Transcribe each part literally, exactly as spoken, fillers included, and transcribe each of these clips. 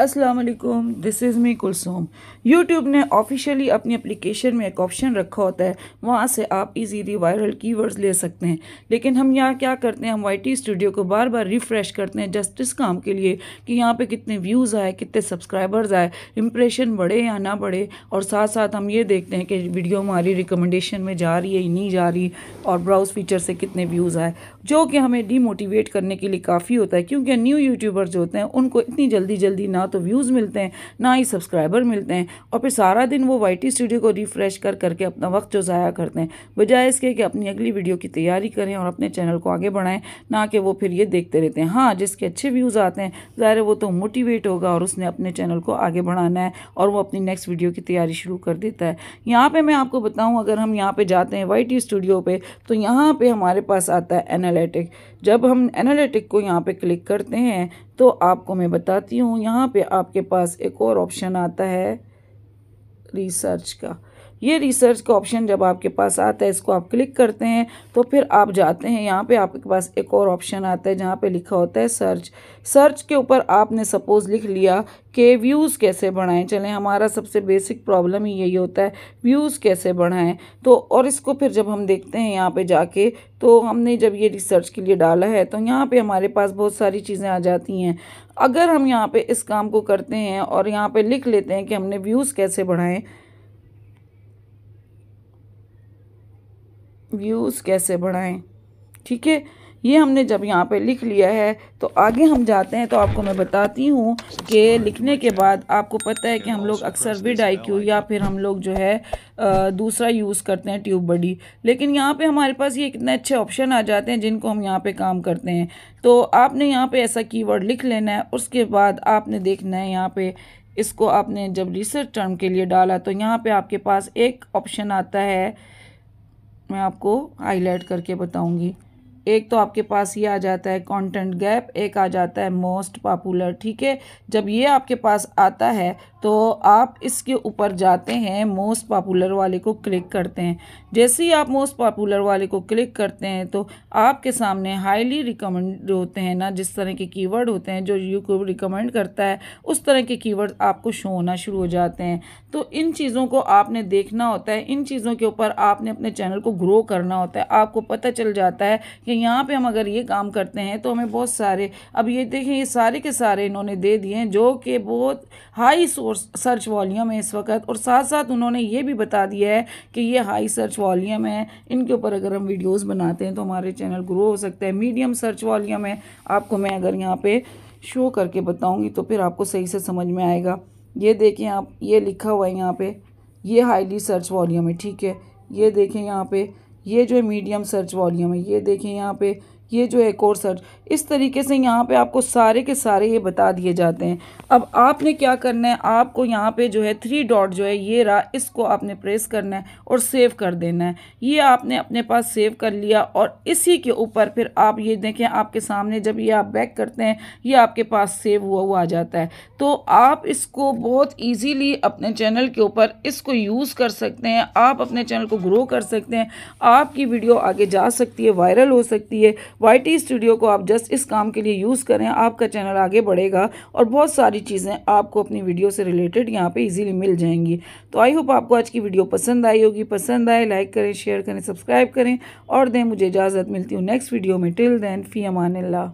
अस्सलाम वालेकुम, this is me Kulsoom. YouTube ने ऑफिशियली अपनी एप्लीकेशन में एक ऑप्शन रखा होता है, वहाँ से आप इजीली वायरल कीवर्ड्स ले सकते हैं। लेकिन हम यहाँ क्या करते हैं, हम वाई टी स्टूडियो को बार बार रिफ़्रेश करते हैं जस्ट इस काम के लिए कि यहाँ पे कितने व्यूज़ आए, कितने सब्सक्राइबर्स आए, इम्प्रेशन बढ़े या ना बढ़े, और साथ साथ हम ये देखते हैं कि वीडियो हमारी रिकमेंडेशन में जा रही है नहीं जा रही, और ब्राउज़ फीचर से कितने व्यूज़ आए, जो कि हमें डीमोटिवेट करने के लिए काफ़ी होता है। क्योंकि न्यू यूट्यूबर्स जो होते हैं उनको इतनी जल्दी जल्दी ना तो व्यूज़ मिलते हैं ना ही सब्सक्राइबर मिलते हैं, और फिर सारा दिन वो वाई टी स्टूडियो को रिफ़्रेश कर करके अपना वक्त जो ज़ाया करते हैं, बजाय इसके कि अपनी अगली वीडियो की तैयारी करें और अपने चैनल को आगे बढ़ाएं, ना कि वो फिर ये देखते रहते हैं। हाँ, जिसके अच्छे व्यूज़ आते हैं ज़ाहिर है वो तो मोटिवेट होगा और उसने अपने चैनल को आगे बढ़ाना है और वो अपनी नेक्स्ट वीडियो की तैयारी शुरू कर देता है। यहाँ पर मैं आपको बताऊँ, अगर हम यहाँ पर जाते हैं वाई टी स्टूडियो पर, तो यहाँ पर हमारे पास आता है एनालिटिक। जब हम एनालिटिक को यहाँ पर क्लिक करते हैं तो आपको मैं बताती हूँ, यहाँ पे आपके पास एक और ऑप्शन आता है रिसर्च का। ये रिसर्च का ऑप्शन जब आपके पास आता है, इसको आप क्लिक करते हैं, तो फिर आप जाते हैं यहाँ पे आपके पास एक और ऑप्शन आता है जहाँ पे लिखा होता है सर्च। सर्च के ऊपर आपने सपोज़ लिख लिया कि व्यूज़ कैसे बढ़ाएं। चलें, हमारा सबसे बेसिक प्रॉब्लम ही यही होता है, व्यूज़ कैसे बढ़ाएं। तो और इसको फिर जब हम देखते हैं यहाँ पे जाके, तो हमने जब ये रिसर्च के लिए डाला है तो यहाँ पे हमारे पास बहुत सारी चीज़ें आ जाती हैं। अगर हम यहाँ पे इस काम को करते हैं और यहाँ पे लिख लेते हैं कि हमने व्यूज़ कैसे बढ़ाएं, व्यूज़ कैसे बढ़ाएं, ठीक है, ये हमने जब यहाँ पे लिख लिया है तो आगे हम जाते हैं। तो आपको मैं बताती हूँ कि लिखने के बाद आपको पता है कि हम लोग अक्सर विड आई क्यू या फिर हम लोग जो है आ, दूसरा यूज़ करते हैं ट्यूब बडी, लेकिन यहाँ पे हमारे पास ये कितने अच्छे ऑप्शन आ जाते हैं जिनको हम यहाँ पे काम करते हैं। तो आपने यहाँ पे ऐसा कीवर्ड लिख लेना है, उसके बाद आपने देखना है यहाँ पर, इसको आपने जब रिसर्च टर्म के लिए डाला तो यहाँ पर आपके पास एक ऑप्शन आता है, मैं आपको हाईलाइट करके बताऊँगी। एक तो आपके पास ये आ जाता है कंटेंट गैप, एक आ जाता है मोस्ट पॉपुलर, ठीक है। जब ये आपके पास आता है तो आप इसके ऊपर जाते हैं, मोस्ट पॉपुलर वाले को क्लिक करते हैं। जैसे ही आप मोस्ट पॉपुलर वाले को क्लिक करते हैं तो आपके सामने हाईली रिकमेंड होते हैं ना, जिस तरह के कीवर्ड होते हैं जो यूट्यूब रिकमेंड करता है, उस तरह के कीवर्ड आपको शो होना शुरू हो जाते हैं। तो इन चीज़ों को आपने देखना होता है, इन चीज़ों के ऊपर आपने अपने चैनल को ग्रो करना होता है। आपको पता चल जाता है कि यहाँ पे हम अगर ये काम करते हैं तो हमें बहुत सारे, अब ये देखें ये सारे के सारे इन्होंने दे दिए हैं जो कि बहुत हाई सोर्स सर्च वॉल्यूम है इस वक्त, और साथ साथ उन्होंने ये भी बता दिया है कि ये हाई सर्च वॉल्यूम है, इनके ऊपर अगर हम वीडियोस बनाते हैं तो हमारे चैनल ग्रो हो सकता है। मीडियम सर्च वॉल्यूम है, आपको मैं अगर यहाँ पे शो करके बताऊँगी तो फिर आपको सही से समझ में आएगा। ये देखें आप, ये लिखा हुआ है यहाँ पर, ये हाईली सर्च वॉल्यूम है, ठीक है। ये देखें यहाँ पर, ये जो है मीडियम सर्च वॉल्यूम है, ये देखें यहाँ पे, ये जो है एक और सर्च। इस तरीके से यहाँ पे आपको सारे के सारे ये बता दिए जाते हैं। अब आपने क्या करना है, आपको यहाँ पे जो है थ्री डॉट जो है ये रहा, इसको आपने प्रेस करना है और सेव कर देना है। ये आपने अपने पास सेव कर लिया और इसी के ऊपर फिर आप ये देखें आपके सामने, जब ये आप बैक करते हैं ये आपके पास सेव हुआ हुआ आ जाता है। तो आप इसको बहुत ईजीली अपने चैनल के ऊपर इसको यूज़ कर सकते हैं, आप अपने चैनल को ग्रो कर सकते हैं, आपकी वीडियो आगे जा सकती है, वायरल हो सकती है। वाई टी स्टूडियो को आप जस्ट इस काम के लिए यूज़ करें, आपका चैनल आगे बढ़ेगा और बहुत सारी चीज़ें आपको अपनी वीडियो से रिलेटेड यहाँ पे इजीली मिल जाएंगी। तो आई होप आपको आज की वीडियो पसंद आई होगी, पसंद आए लाइक करें, शेयर करें, सब्सक्राइब करें और दें मुझे इजाज़त। मिलती हूँ नेक्स्ट वीडियो में, टिल देन फ़ी अमानिल्लाह।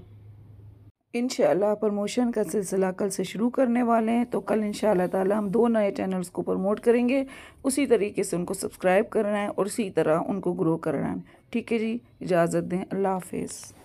इंशाअल्लाह प्रमोशन का सिलसिला कल से शुरू करने वाले हैं, तो कल इंशाअल्लाह ताला हम दो नए चैनल्स को प्रमोट करेंगे, उसी तरीके से उनको सब्सक्राइब करना है और इसी तरह उनको ग्रो करना है, ठीक है जी। इजाज़त दें, अल्लाह हाफिज़।